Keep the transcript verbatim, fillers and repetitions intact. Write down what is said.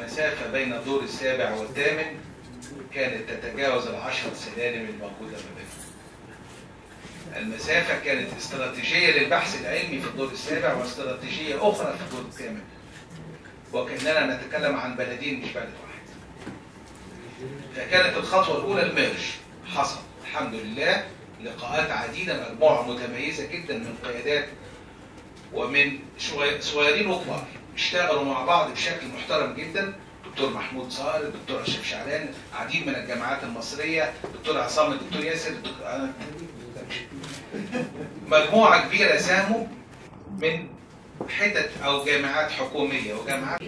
المسافة بين الدور السابع والثامن كانت تتجاوز العشرة سلالم الموجودة ما بينهم. المسافة كانت استراتيجية للبحث العلمي في الدور السابع واستراتيجية أخرى في الدور الثامن. وكأننا نتكلم عن بلدين مش بلد واحد. فكانت الخطوة الأولى الميرج، حصل الحمد لله لقاءات عديدة، مجموعة متميزة جدا من قيادات ومن صغيرين وكبار اشتغلوا مع بعض بشكل محترم جدا. الدكتور محمود صابر، الدكتور اشرف شعلان، عديد من الجامعات المصريه، الدكتور عصام، الدكتور ياسر، الدكتور... مجموعه كبيره ساهموا من حتت او جامعات حكوميه وجامعات